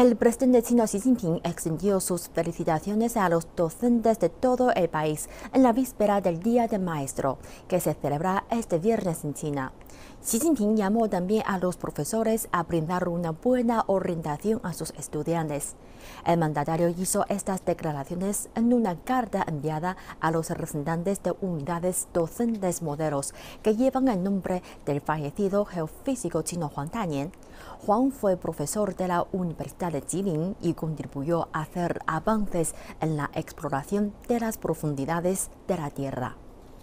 El presidente chino Xi Jinping extendió sus felicitaciones a los docentes de todo el país en la víspera del Día del Maestro, que se celebra este viernes en China. Xi Jinping llamó también a los profesores a brindar una buena orientación a sus estudiantes. El mandatario hizo estas declaraciones en una carta enviada a los representantes de unidades docentes modelos que llevan el nombre del fallecido geofísico chino Huang Danian. Huang fue profesor de la Universidad de Jilin y contribuyó a hacer avances en la exploración de las profundidades de la Tierra.